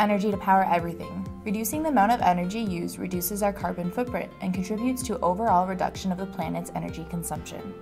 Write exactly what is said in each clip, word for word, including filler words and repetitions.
energy to power everything. Reducing the amount of energy used reduces our carbon footprint and contributes to overall reduction of the planet's energy consumption.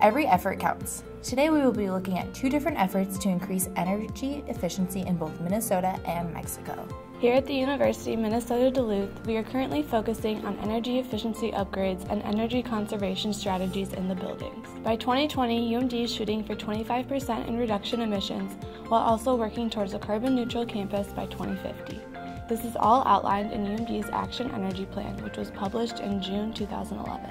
Every effort counts. Today we will be looking at two different efforts to increase energy efficiency in both Minnesota and Mexico. Here at the University of Minnesota Duluth, we are currently focusing on energy efficiency upgrades and energy conservation strategies in the buildings. By twenty twenty, U M D is shooting for twenty-five percent in reduction emissions while also working towards a carbon neutral campus by twenty fifty. This is all outlined in U M D's Action Energy Plan, which was published in June two thousand eleven.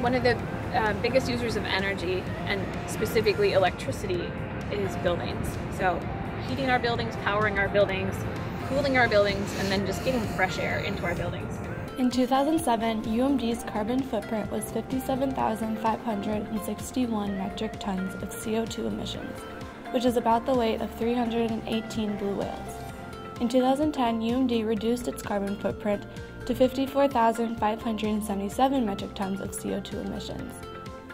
One of the uh, biggest users of energy, and specifically electricity, is buildings. So heating our buildings, powering our buildings, cooling our buildings, and then just getting fresh air into our buildings. In two thousand seven, U M D's carbon footprint was fifty-seven thousand five hundred sixty-one metric tons of C O two emissions, which is about the weight of three hundred eighteen blue whales. In two thousand ten, U M D reduced its carbon footprint to fifty-four thousand five hundred seventy-seven metric tons of C O two emissions,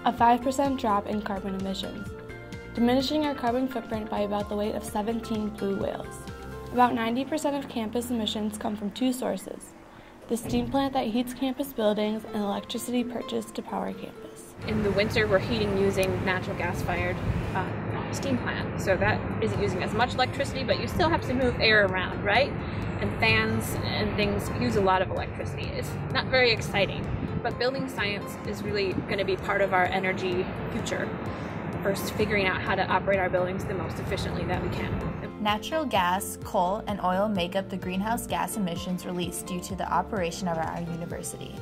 a five percent drop in carbon emissions, diminishing our carbon footprint by about the weight of seventeen blue whales. About ninety percent of campus emissions come from two sources: the steam plant that heats campus buildings and electricity purchased to power campus. In the winter, we're heating using natural gas-fired uh, steam plant, so that isn't using as much electricity, but you still have to move air around, right? And fans and things use a lot of electricity. It's not very exciting, but building science is really going to be part of our energy future. First, figuring out how to operate our buildings the most efficiently that we can. Natural gas, coal, and oil make up the greenhouse gas emissions released due to the operation of our university.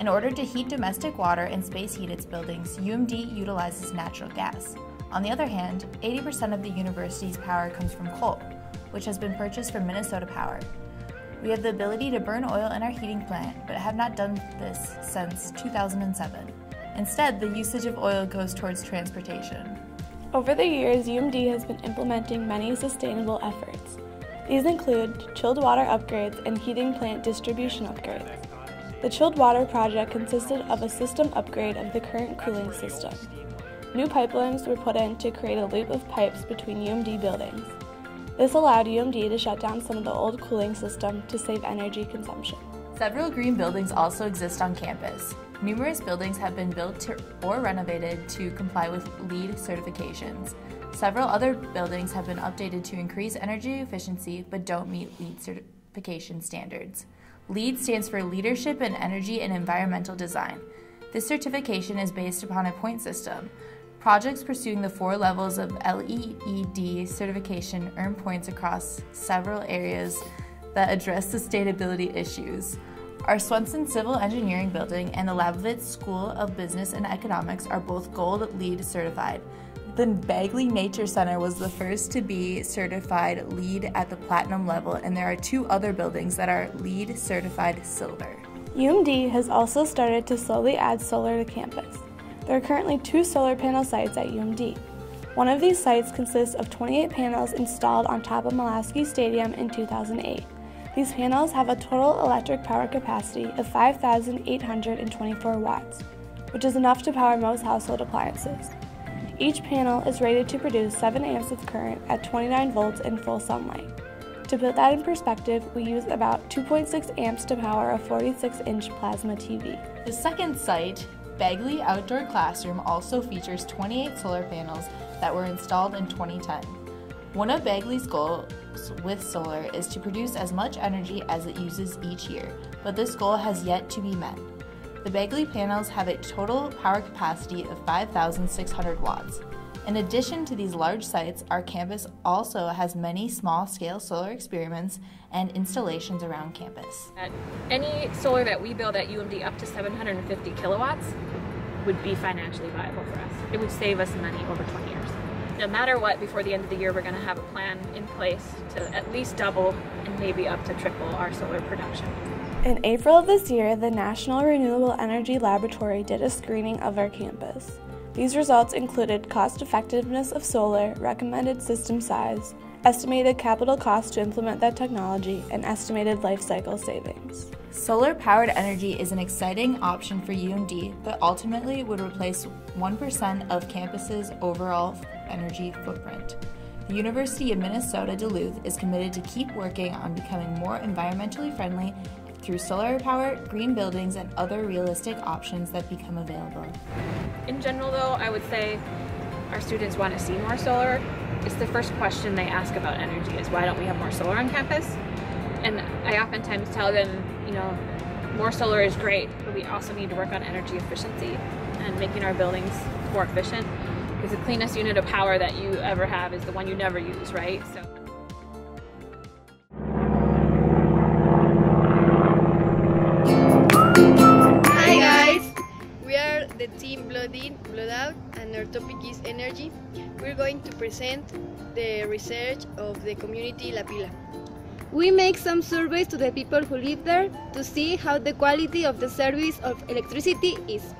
In order to heat domestic water and space heat its buildings, U M D utilizes natural gas. On the other hand, eighty percent of the university's power comes from coal, which has been purchased from Minnesota Power. We have the ability to burn oil in our heating plant, but have not done this since two thousand seven. Instead, the usage of oil goes towards transportation. Over the years, U M D has been implementing many sustainable efforts. These include chilled water upgrades and heating plant distribution upgrades. The chilled water project consisted of a system upgrade of the current cooling system. New pipelines were put in to create a loop of pipes between U M D buildings. This allowed U M D to shut down some of the old cooling system to save energy consumption. Several green buildings also exist on campus. Numerous buildings have been built to, or renovated to comply with LEED certifications. Several other buildings have been updated to increase energy efficiency but don't meet LEED certification standards. LEED stands for Leadership in Energy and Environmental Design. This certification is based upon a point system. Projects pursuing the four levels of LEED certification earn points across several areas that address sustainability issues. Our Swenson Civil Engineering Building and the Labovitz School of Business and Economics are both Gold LEED certified. The Bagley Nature Center was the first to be certified LEED at the platinum level, and there are two other buildings that are LEED certified silver. U M D has also started to slowly add solar to campus. There are currently two solar panel sites at U M D. One of these sites consists of twenty-eight panels installed on top of Malosky Stadium in two thousand eight. These panels have a total electric power capacity of five thousand eight hundred twenty-four watts, which is enough to power most household appliances. Each panel is rated to produce seven amps of current at twenty-nine volts in full sunlight. To put that in perspective, we use about two point six amps to power a forty-six inch plasma T V. The second site, Bagley Outdoor Classroom, also features twenty-eight solar panels that were installed in twenty ten. One of Bagley's goals with solar is to produce as much energy as it uses each year, but this goal has yet to be met. The Bagley panels have a total power capacity of five thousand six hundred watts. In addition to these large sites, our campus also has many small-scale solar experiments and installations around campus. Any solar that we build at U M D up to seven hundred fifty kilowatts would be financially viable for us. It would save us money over twenty years. No matter what, before the end of the year, we're going to have a plan in place to at least double and maybe up to triple our solar production. In April of this year, the National Renewable Energy Laboratory did a screening of our campus. These results included cost-effectiveness of solar, recommended system size, estimated capital cost to implement that technology, and estimated life cycle savings. Solar-powered energy is an exciting option for U M D, but ultimately would replace one percent of campus's overall energy footprint. The University of Minnesota Duluth is committed to keep working on becoming more environmentally friendly through solar power, green buildings, and other realistic options that become available. In general though, I would say our students want to see more solar. It's the first question they ask about energy is, why don't we have more solar on campus? And I oftentimes tell them, you know, more solar is great, but we also need to work on energy efficiency and making our buildings more efficient, because the cleanest unit of power that you ever have is the one you never use, right? So. Hi guys! We are the team Blood In, Blood Out, and our topic is energy. We're going to present the research of the community La Pila. We make some surveys to the people who live there to see how the quality of the service of electricity is.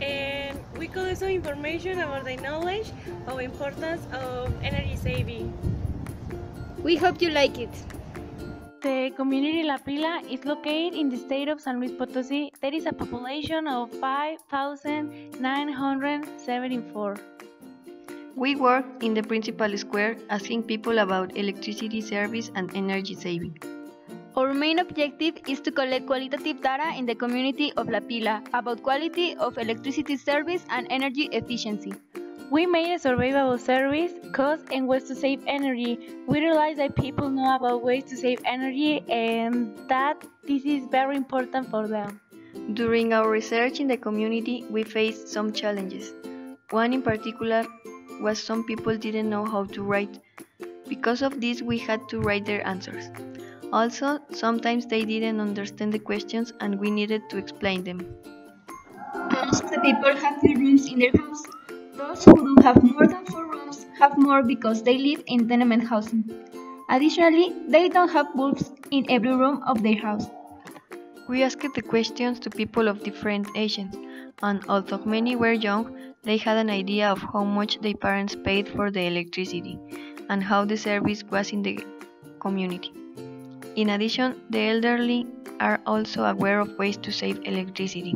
And we collect some information about the knowledge of importance of energy saving. We hope you like it. The community La Pila is located in the state of San Luis Potosí. There is a population of five thousand nine hundred seventy-four. We work in the principal square asking people about electricity service and energy saving. Our main objective is to collect qualitative data in the community of La Pila about quality of electricity service and energy efficiency. We made a survey about service, cost, and ways to save energy. We realized that people know about ways to save energy and that this is very important for them. During our research in the community, we faced some challenges. One in particular was some people didn't know how to write. Because of this, we had to write their answers. Also, sometimes they didn't understand the questions and we needed to explain them. Most of the people have three rooms in their house. Those who do have more than four rooms have more because they live in tenement housing. Additionally, they don't have bulbs in every room of their house. We asked the questions to people of different ages, and although many were young, they had an idea of how much their parents paid for the electricity and how the service was in the community. In addition, the elderly are also aware of ways to save electricity.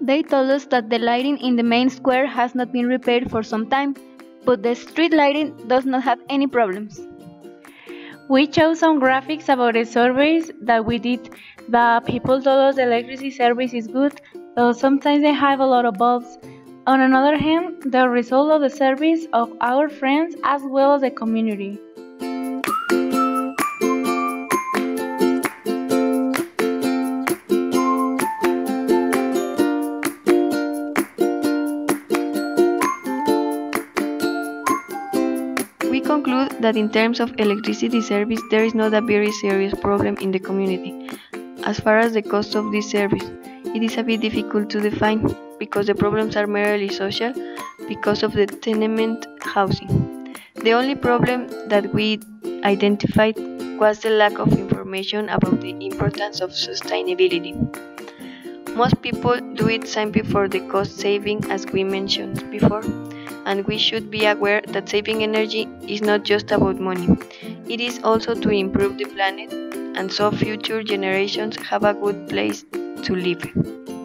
They told us that the lighting in the main square has not been repaired for some time, but the street lighting does not have any problems. We chose some graphics about the surveys that we did. The people told us the electricity service is good, though sometimes they have a lot of bulbs. On another hand, the result of the service of our friends as well as the community. That in terms of electricity service, there is not a very serious problem in the community. As far as the cost of this service, it is a bit difficult to define because the problems are merely social because of the tenement housing. The only problem that we identified was the lack of information about the importance of sustainability. Most people do it simply for the cost saving, as we mentioned before. And we should be aware that saving energy is not just about money. It is also to improve the planet, and so future generations have a good place to live.